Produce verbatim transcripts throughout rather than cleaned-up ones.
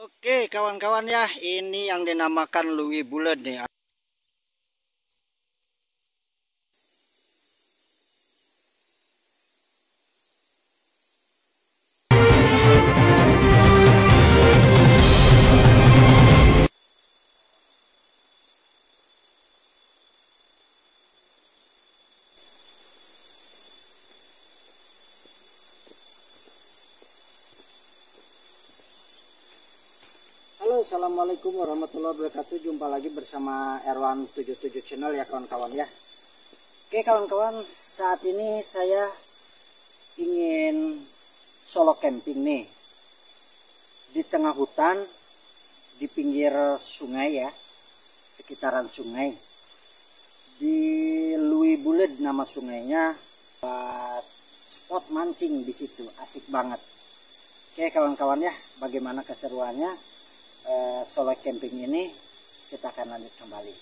Oke kawan-kawan ya, ini yang dinamakan Leuwi Bulet nih. Assalamualaikum warahmatullahi wabarakatuh. Jumpa lagi bersama Erwan tujuh tujuh Channel ya kawan-kawan ya. Oke kawan-kawan, saat ini saya ingin solo camping nih di tengah hutan, di pinggir sungai ya, sekitaran sungai di Leuwi Bulet nama sungainya. Buat spot mancing di situ asik banget. Oke kawan-kawan ya, bagaimana keseruannya solo camping ini, kita akan lanjut kembali.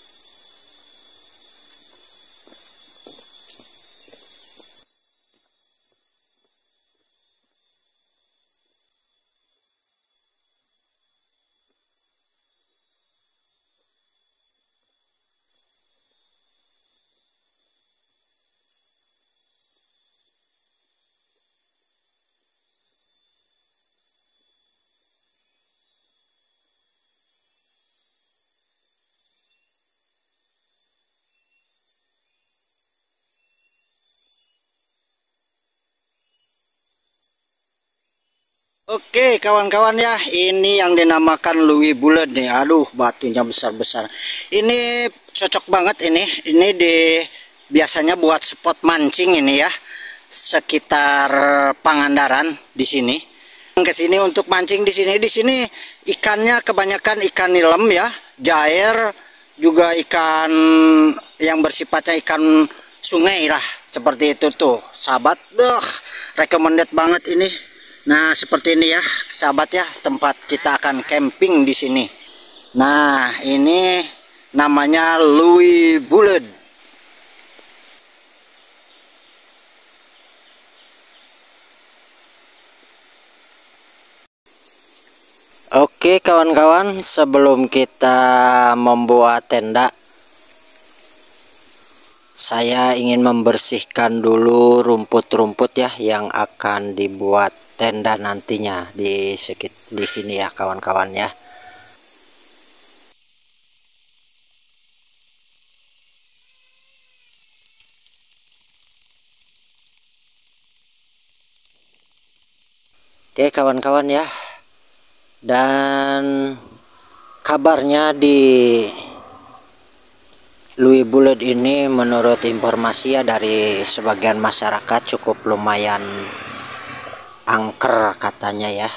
Oke kawan-kawan ya, ini yang dinamakan Leuwi Bulet nih. Aduh, batunya besar-besar. Ini cocok banget ini. Ini di biasanya buat spot mancing ini ya, sekitar Pangandaran di sini. Ke sini untuk mancing di sini. Di sini ikannya kebanyakan ikan nilem ya, jair, juga ikan yang bersifatnya ikan sungai lah, seperti itu tuh, sahabat. Duh, recommended banget ini. Nah, seperti ini ya, sahabat ya, tempat kita akan camping di sini. Nah, ini namanya Leuwi Bulet. Oke, kawan-kawan, sebelum kita membuat tenda, saya ingin membersihkan dulu rumput-rumput ya yang akan dibuat tenda nantinya di sekit di sini ya kawan-kawan ya. Oke kawan-kawan ya. Dan kabarnya di Leuwi Bulet ini menurut informasi ya dari sebagian masyarakat cukup lumayan angker katanya ya.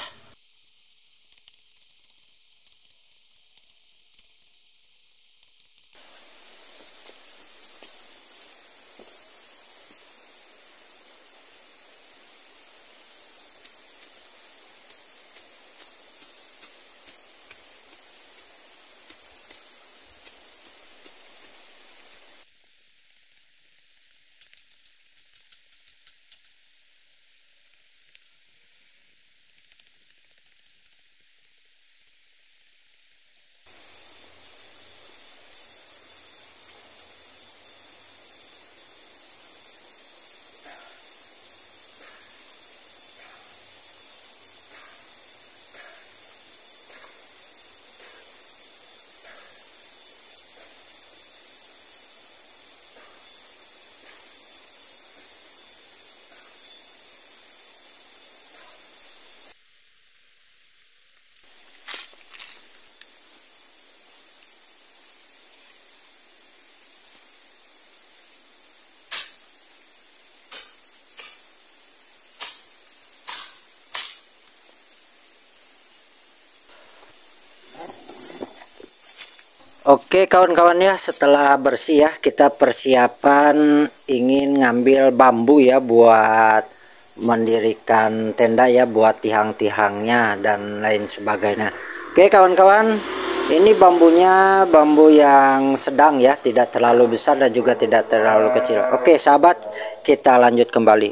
Oke kawan-kawan ya, setelah bersih ya, kita persiapan ingin ngambil bambu ya buat mendirikan tenda ya, buat tihang-tihangnya dan lain sebagainya. Oke kawan-kawan, ini bambunya bambu yang sedang ya, tidak terlalu besar dan juga tidak terlalu kecil. Oke sahabat, kita lanjut kembali.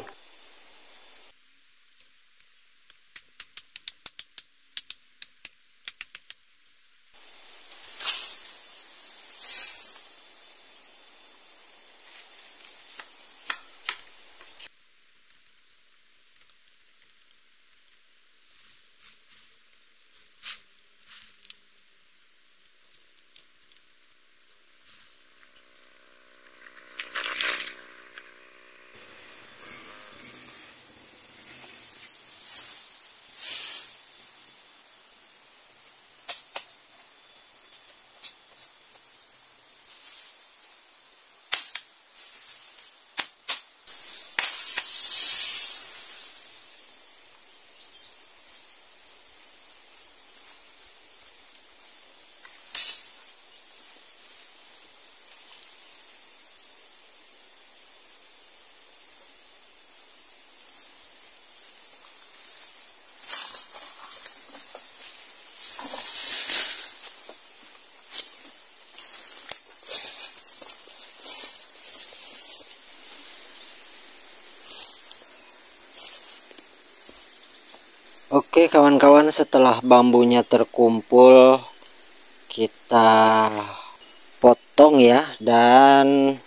Oke kawan-kawan, setelah bambunya terkumpul kita potong ya, dan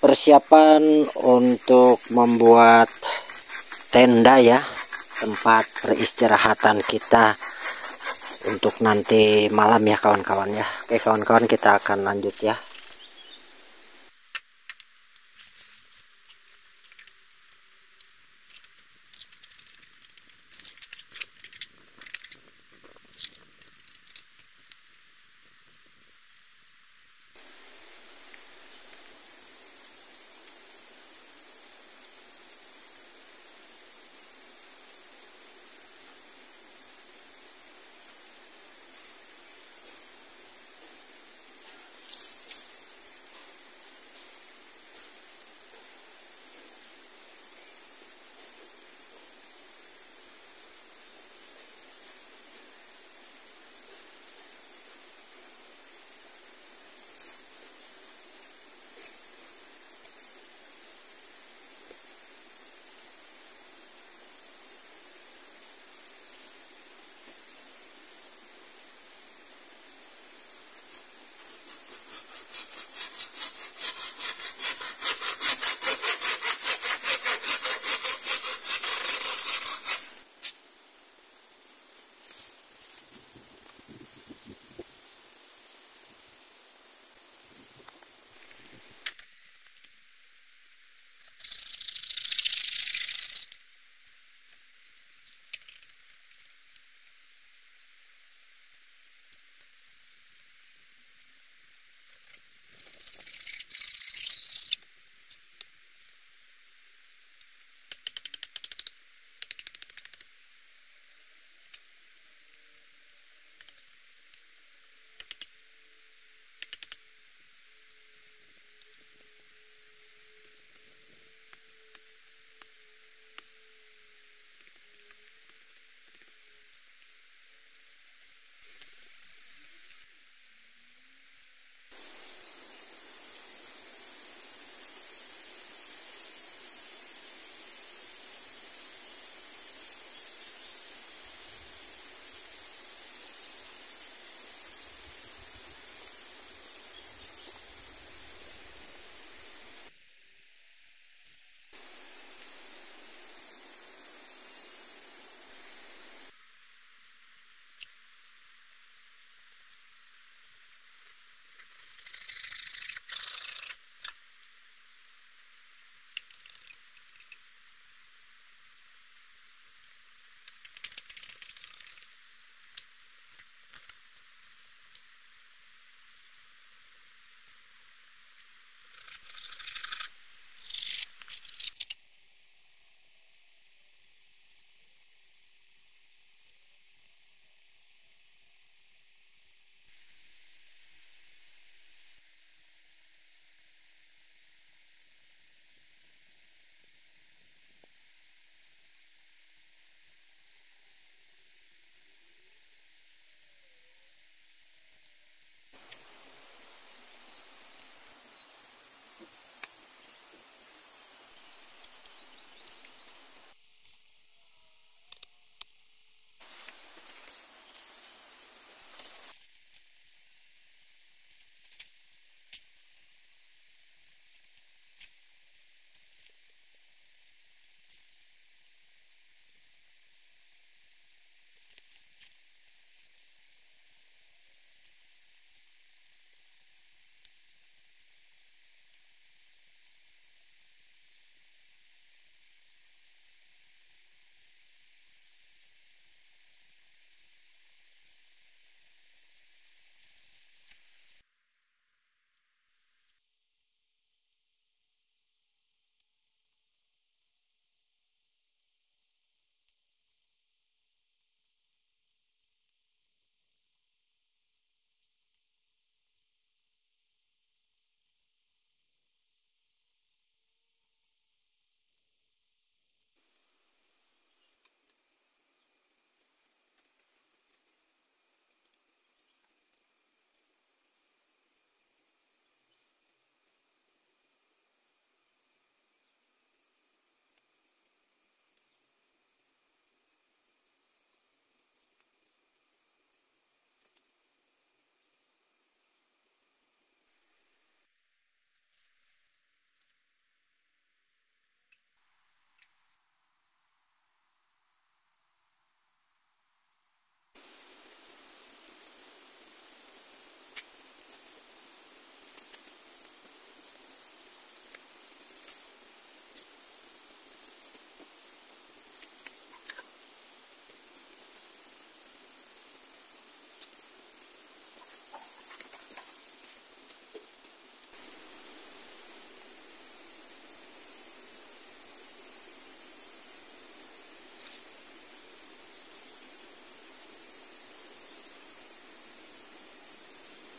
persiapan untuk membuat tenda ya, tempat peristirahatan kita untuk nanti malam ya kawan-kawan ya. Oke kawan-kawan, kita akan lanjut ya.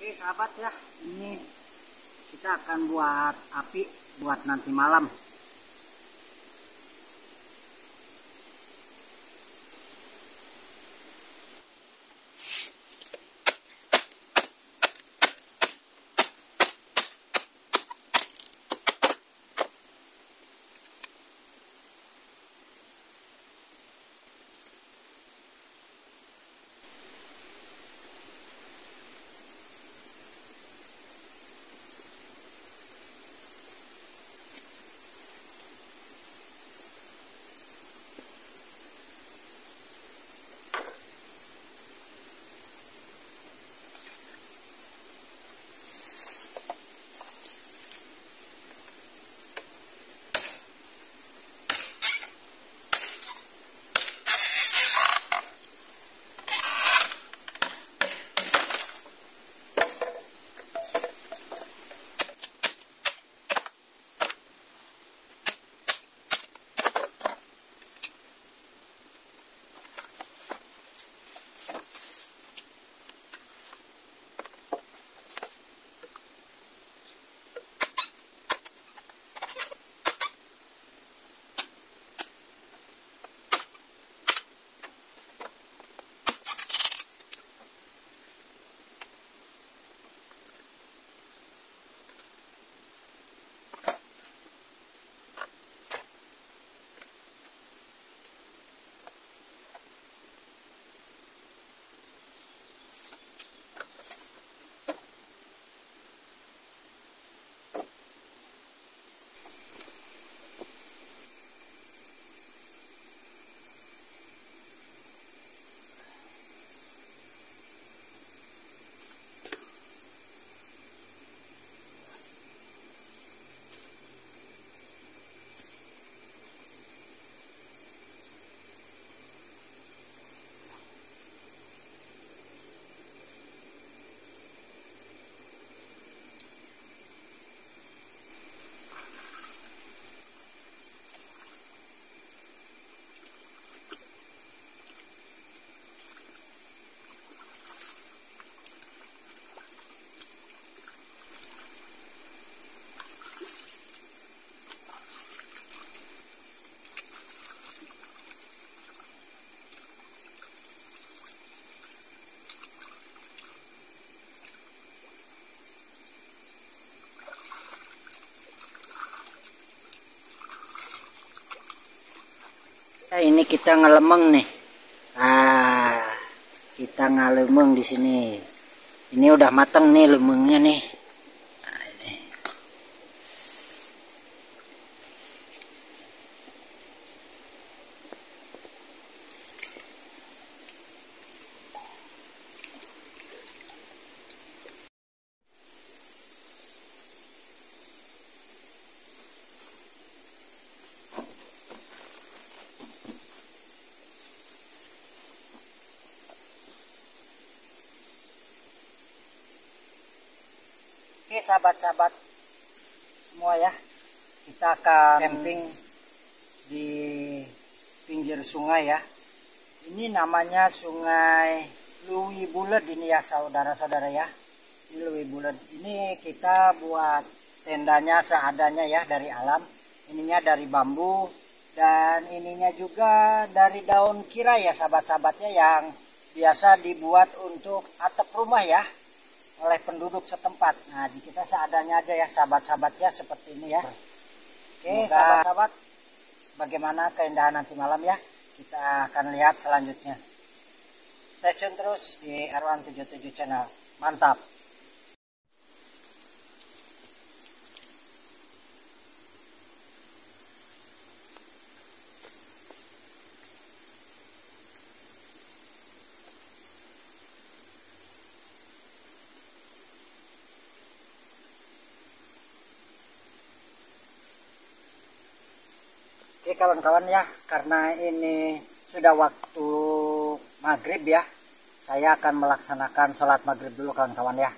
Oke sahabat ya, ini kita akan buat api buat nanti malam. Ini kita ngelemeng nih. Ah, kita ngelemeng di sini. Ini udah matang nih lemengnya nih. Nah, ini. Oke sahabat-sahabat semua ya, kita akan camping di pinggir sungai ya. Ini namanya sungai Leuwi Bulet ini ya saudara-saudara ya. Ini Leuwi Bulet. Ini kita buat tendanya seadanya ya, dari alam. Ininya dari bambu dan ininya juga dari daun kira ya sahabat-sahabatnya, yang biasa dibuat untuk atap rumah ya oleh penduduk setempat. Nah, di kita seadanya aja ya sahabat-sahabatnya, seperti ini ya. Oke sahabat-sahabat, bagaimana keindahan nanti malam ya, kita akan lihat selanjutnya. Stay tune terus di Erwan tujuh puluh tujuh Channel. Mantap. Oke kawan-kawan ya, karena ini sudah waktu maghrib ya, saya akan melaksanakan sholat maghrib dulu kawan-kawan ya.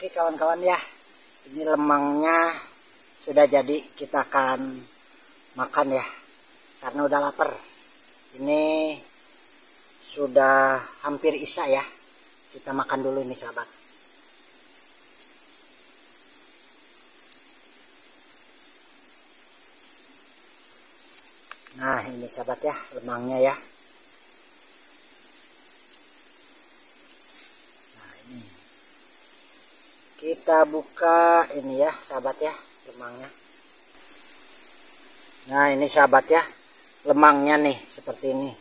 Oke kawan-kawan ya, ini lemangnya sudah jadi, kita akan makan ya, karena udah lapar. Ini sudah hampir isya ya, kita makan dulu ini sahabat. Nah ini sahabat ya, lemangnya ya. Nah ini kita buka ini ya sahabat ya, lemangnya. Nah ini sahabat ya, lemangnya nih seperti ini.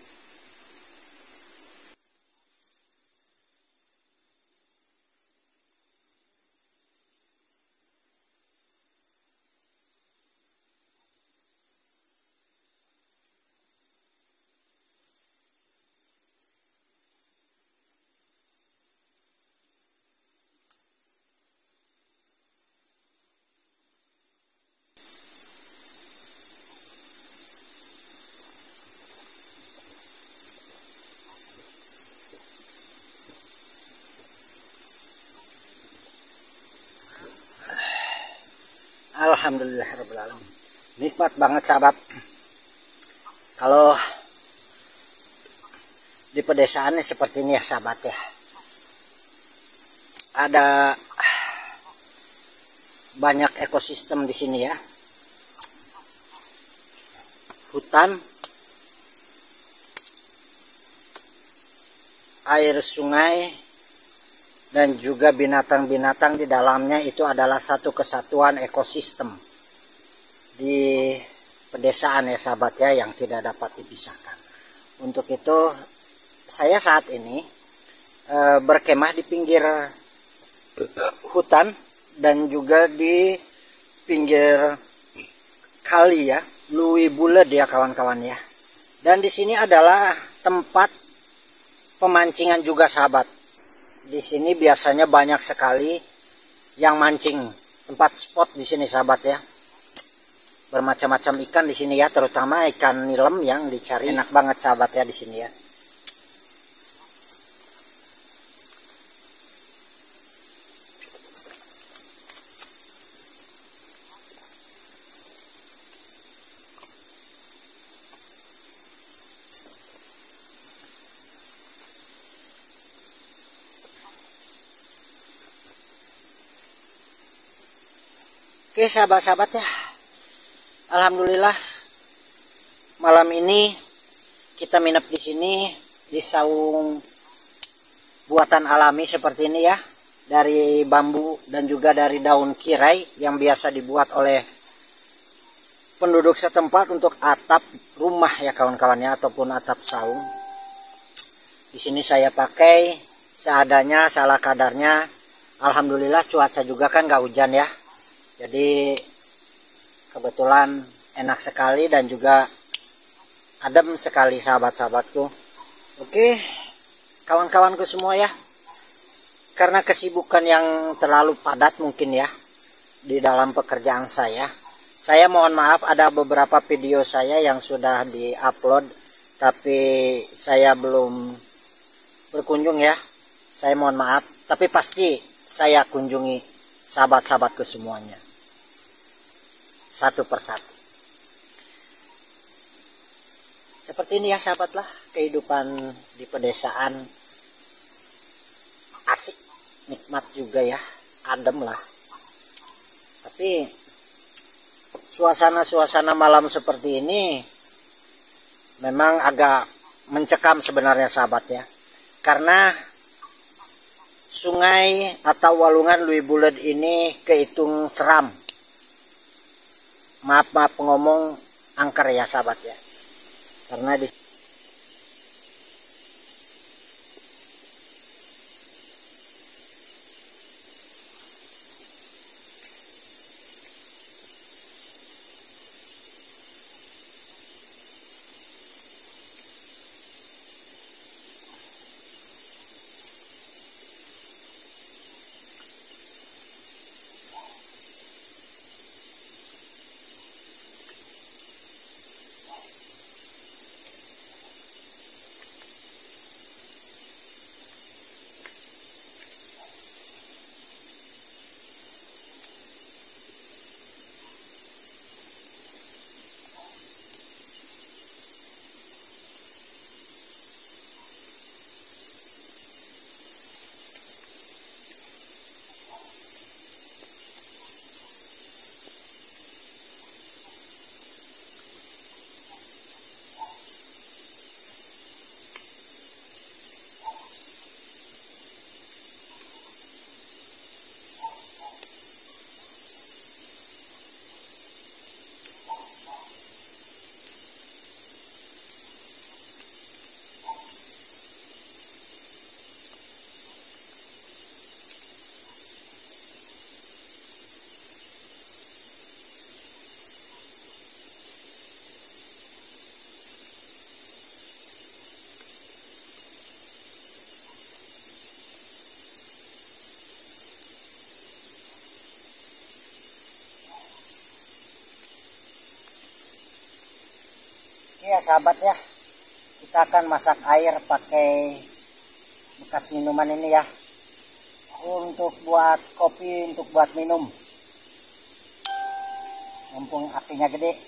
Alhamdulillahirrahmanirrahim. Nikmat banget sahabat. Kalau di pedesaannya seperti ini ya sahabat ya. Ada banyak ekosistem di sini ya. Hutan, air sungai, dan juga binatang-binatang di dalamnya itu adalah satu kesatuan ekosistem di pedesaan ya sahabat ya, yang tidak dapat dipisahkan. Untuk itu saya saat ini e, berkemah di pinggir hutan dan juga di pinggir kali ya, Leuwi Bulet ya kawan-kawan ya. Dan di sini adalah tempat pemancingan juga sahabat. Di sini biasanya banyak sekali yang mancing, tempat spot di sini sahabat ya. Bermacam-macam ikan di sini ya, terutama ikan nilem yang dicari. Enak banget sahabat ya di sini ya. Oke sahabat-sahabat ya, alhamdulillah malam ini kita minap di sini di saung buatan alami seperti ini ya, dari bambu dan juga dari daun kirai yang biasa dibuat oleh penduduk setempat untuk atap rumah ya kawan-kawannya, ataupun atap saung. Di sini saya pakai seadanya, salah kadarnya. Alhamdulillah cuaca juga kan nggak hujan ya. Jadi kebetulan enak sekali dan juga adem sekali sahabat-sahabatku. Oke kawan-kawanku semua ya. Karena kesibukan yang terlalu padat mungkin ya di dalam pekerjaan saya. Saya mohon maaf, ada beberapa video saya yang sudah diupload tapi saya belum berkunjung ya. Saya mohon maaf, tapi pasti saya kunjungi sahabat-sahabatku semuanya. Satu persatu. Seperti ini ya sahabatlah kehidupan di pedesaan. Asik, nikmat juga ya, adem lah. Tapi suasana-suasana malam seperti ini memang agak mencekam sebenarnya sahabat ya. Karena sungai atau walungan Leuwi Bulet ini kehitung seram. Maaf-maaf ngomong angker ya sahabat ya. Karena di Oke ya sahabat ya, kita akan masak air pakai bekas minuman ini ya, untuk buat kopi, untuk buat minum, mumpung apinya gede.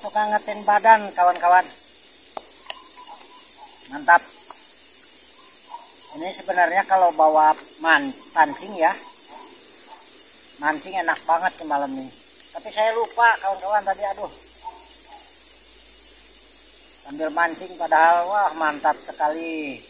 Untuk ngangetin badan kawan-kawan, mantap. Ini sebenarnya kalau bawa man, pancing ya, mancing enak banget ke malam ini. Tapi saya lupa kawan-kawan tadi, aduh, sambil mancing padahal wah mantap sekali.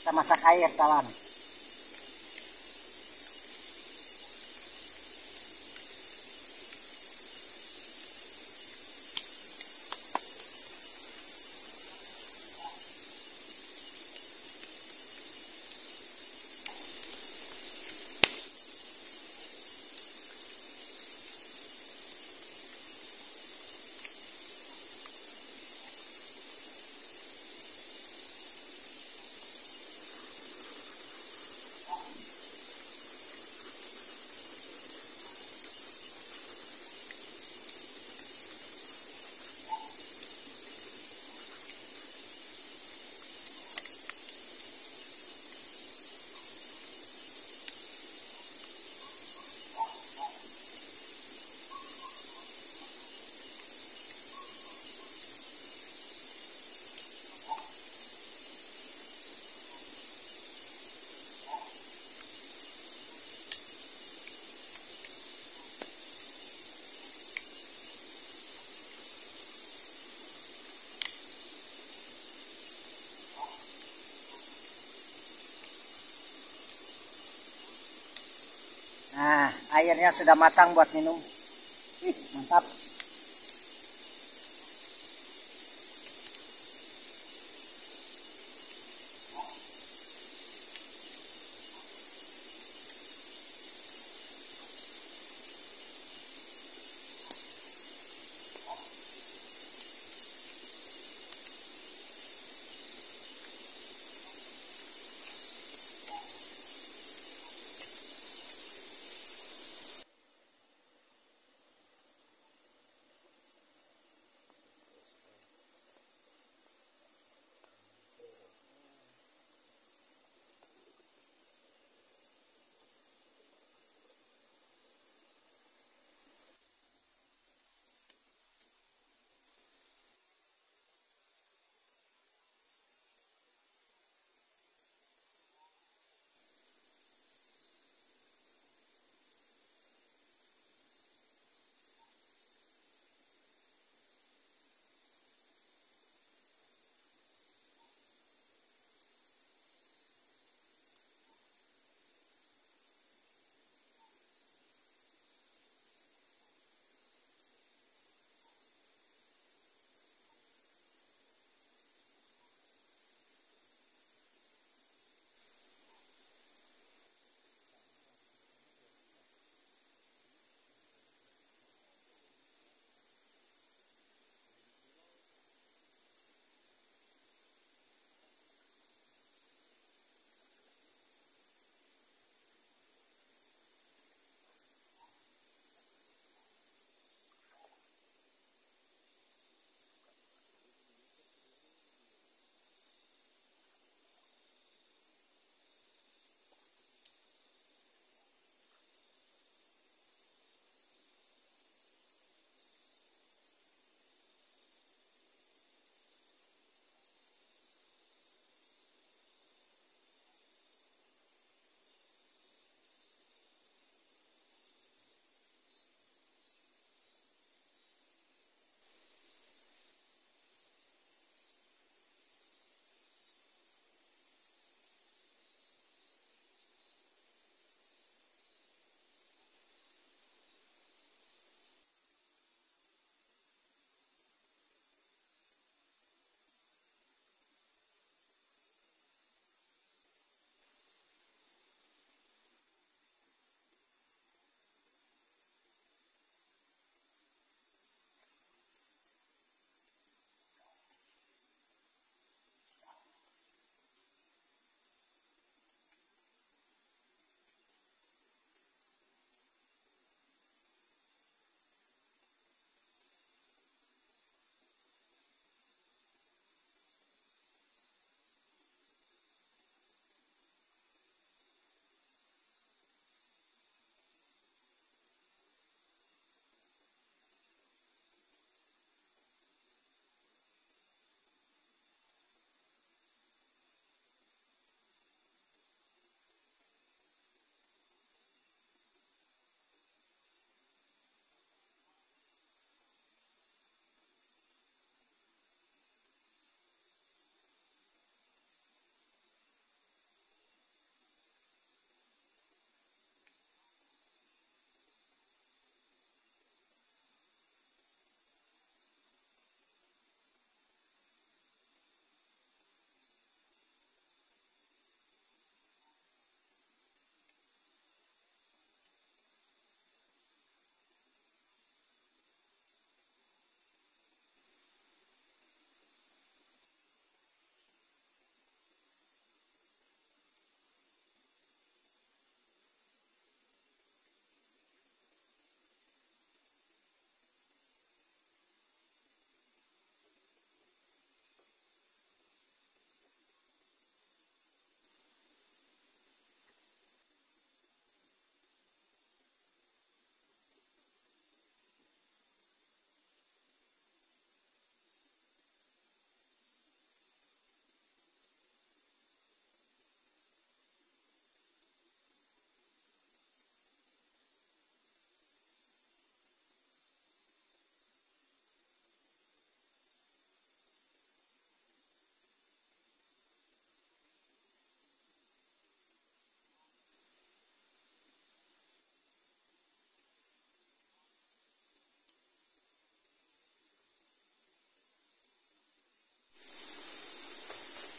Kita masak air kawan. Airnya sudah matang buat minum. Ih, mantap.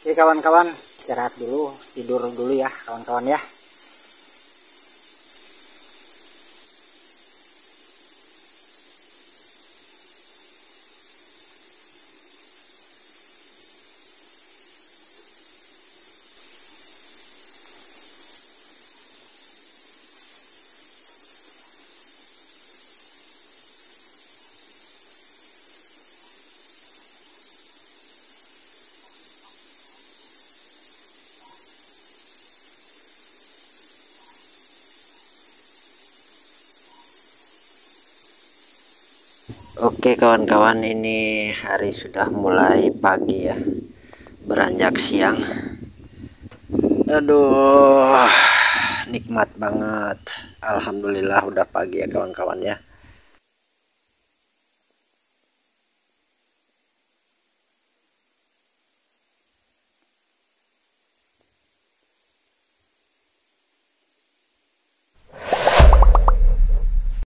Oke kawan-kawan, istirahat dulu, tidur dulu ya kawan-kawan ya. Oke kawan-kawan, ini hari sudah mulai pagi ya, beranjak siang. Aduh, nikmat banget. Alhamdulillah udah pagi ya kawan-kawan ya.